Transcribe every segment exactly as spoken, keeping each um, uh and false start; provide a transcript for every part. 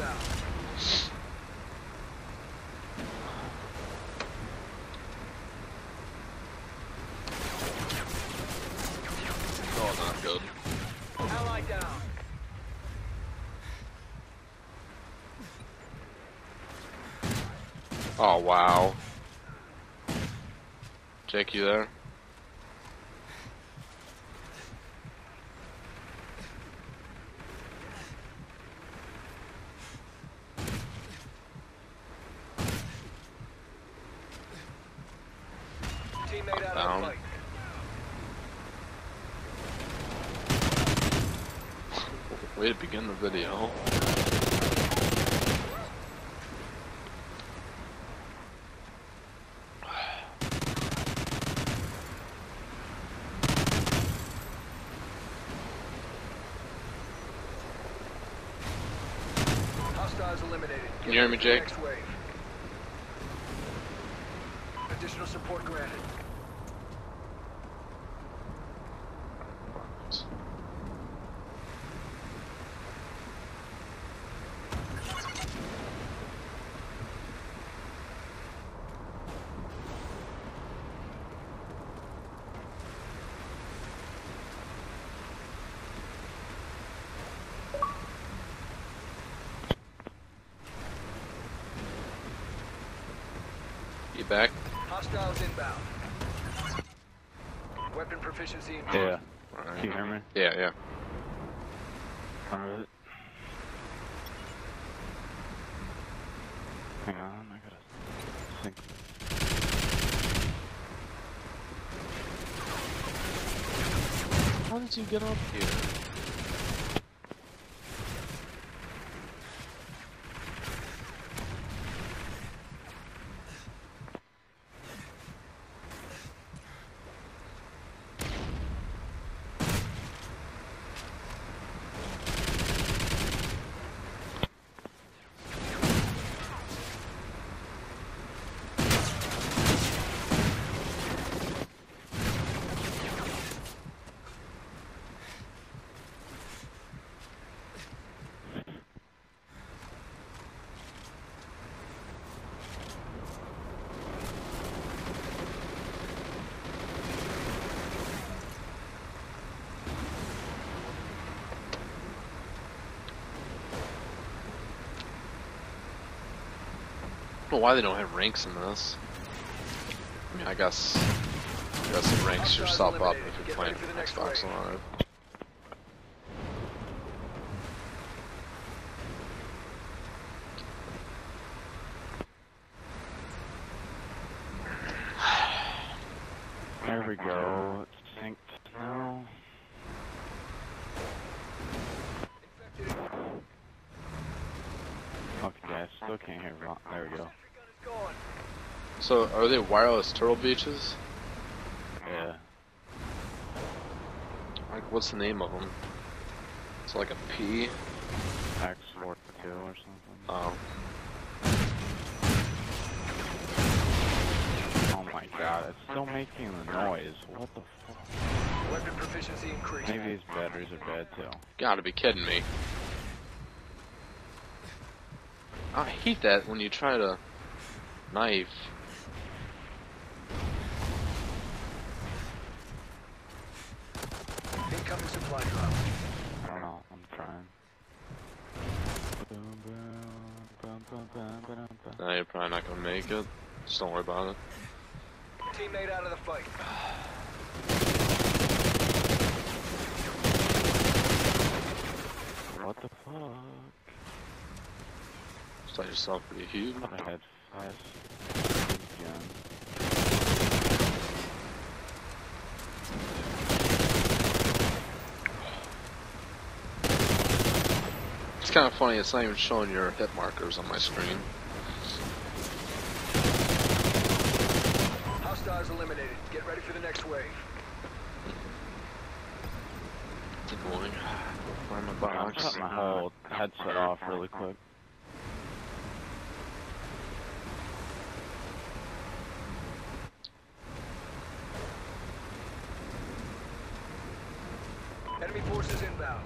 Oh, not good. Ally down. Oh, wow. Jake, you there? Down. Way to begin the video. Hostiles eliminated. Can you hear me, Jake? Additional support granted. Back. Hostiles inbound. Weapon proficiency inbound. Yeah. Right. Can you hear me? Yeah, yeah. Alright. Hang on, I gotta think. How did you get up here? I don't know why they don't have ranks in this. I mean, I guess, I guess it ranks yourself up if you're playing Xbox Live. There we go. It's synced now. Okay, I still can't hear. There we go. So, are they wireless Turtle Beaches? Yeah. Like, what's the name of them? It's like a P? P X forty-two or something. Oh. Oh my god, it's still making the noise. What the fuck? Weapon proficiency increased. Maybe these batteries are bad too. Gotta be kidding me. I hate that when you try to knife. Incoming supply drop. I don't know, I'm trying. Nah, you're probably not gonna make it. Just don't worry about it. Teammate out of the fight. What the fuck? Just let yourself be huge. I had five. Yeah. It's kind of funny, it's not even showing your hit markers on my screen. Hostiles eliminated. Get ready for the next wave. Good morning. Find my box. I cut my whole headset off really quick. Enemy forces inbound.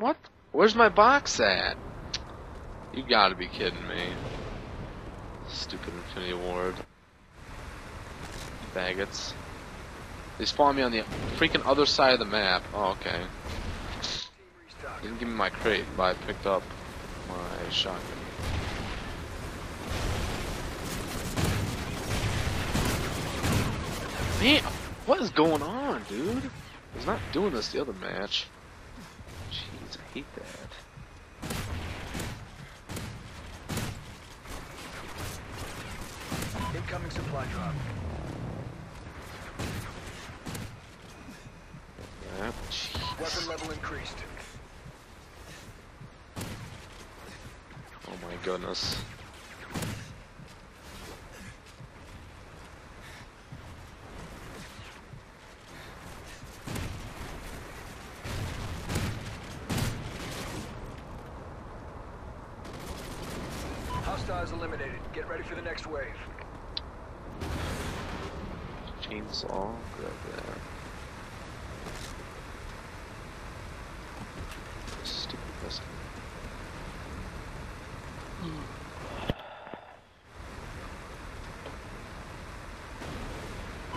What? Where's my box at? You gotta be kidding me. Stupid Infinity Ward. Faggots. They spawned me on the freaking other side of the map. Oh, okay. Didn't give me my crate, but I picked up my shotgun. Man, what is going on, dude? I was not doing this the other match. Jeez, I hate that. Incoming supply drop. Yep. Weapon level increased. Oh my goodness. Hostiles eliminated. Get ready for the next wave. Chainsaw, grab that. Stupid pistol. Mm.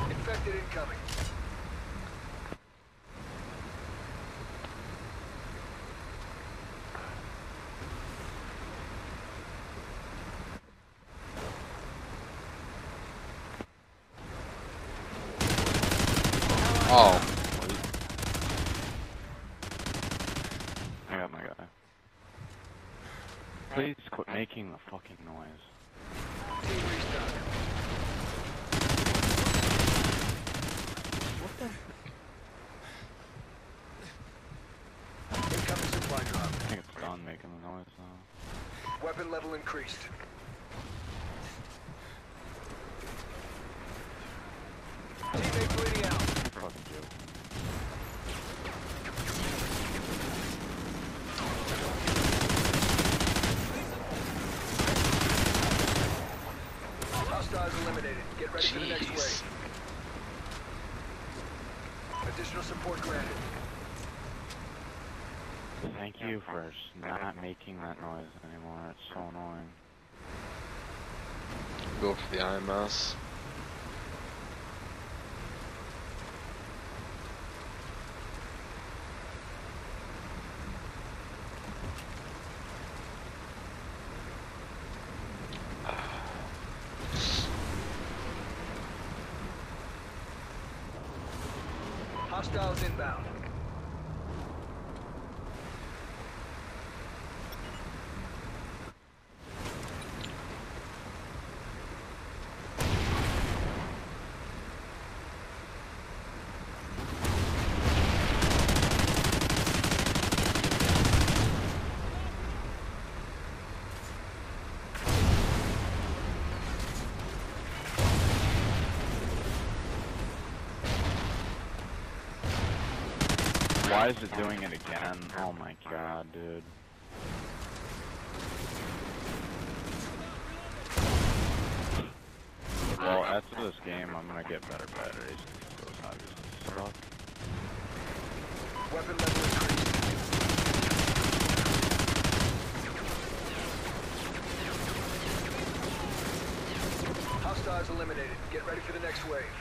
Infected incoming. Oh. I got my guy. Please quit making the fucking noise. What the heck? Incoming supply drop. I think it's done making the noise now. Weapon level increased. Teammate bleeding out. Hostiles eliminated. Get ready Jeez. for the next wave. Additional support granted. Thank you for not making that noise anymore. It's so annoying. Go for the I M S. Hostiles inbound. Why is it doing it again? Oh my god, dude. Well, after this game, I'm gonna get better batteries. Those obviously suck. Weapon level increased. Hostiles eliminated. Get ready for the next wave.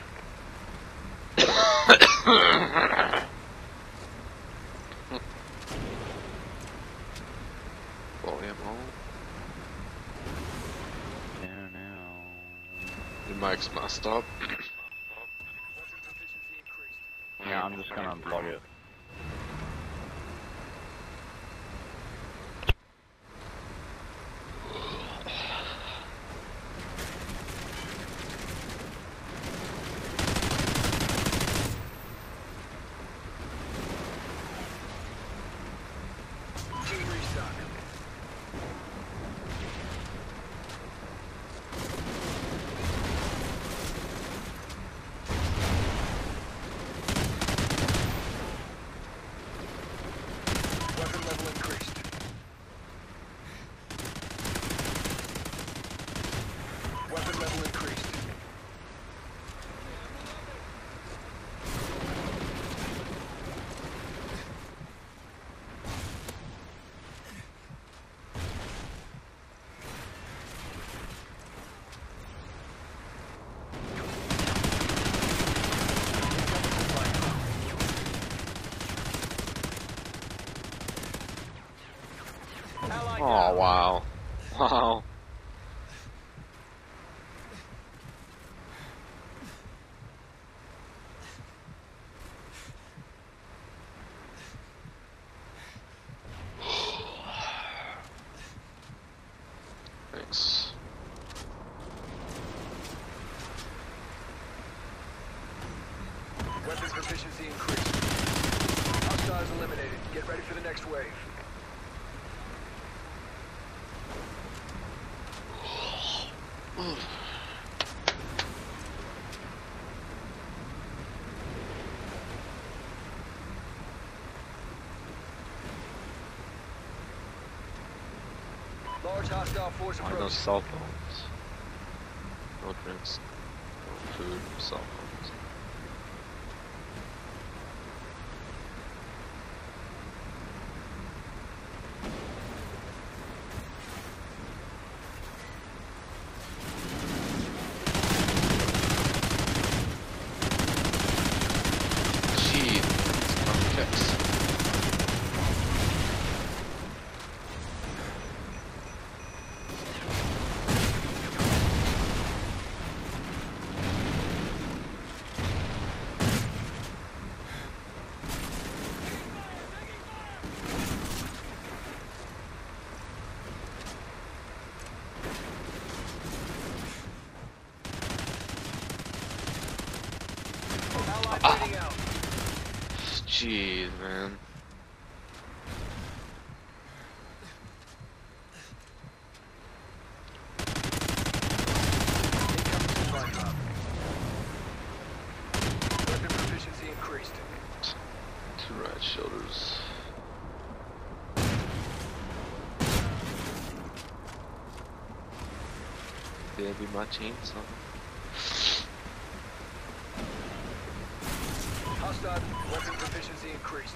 Mike's messed up. Yeah, I'm just gonna unplug it. Oh, wow. Wow. Large hostile force approach. No cell phones. No drinks. No food. No cell phones. Jeez, man. Weapon proficiency increased. Two right shoulders. They'll be my chainsaw. Weapon proficiency increased.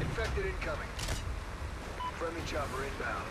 Infected incoming. Friendly chopper inbound.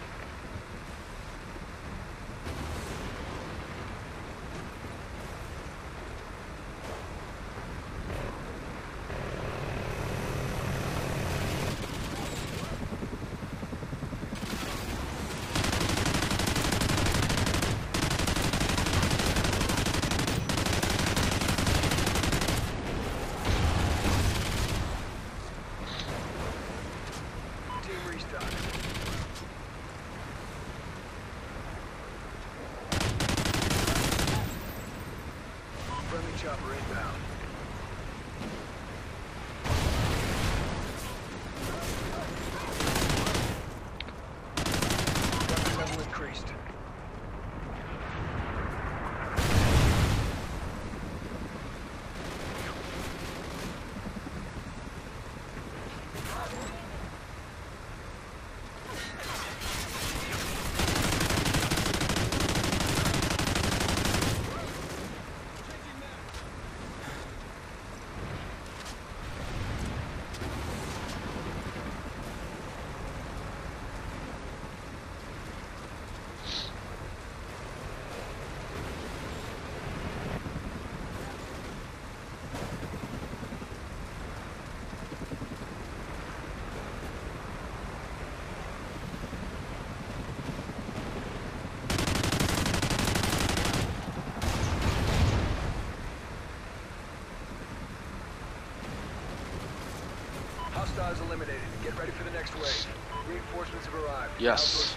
Hostiles eliminated. Get ready for the next wave. Reinforcements have arrived. Yes.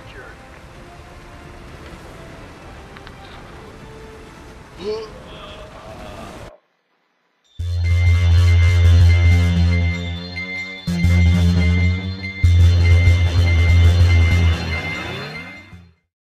Outdoor secured.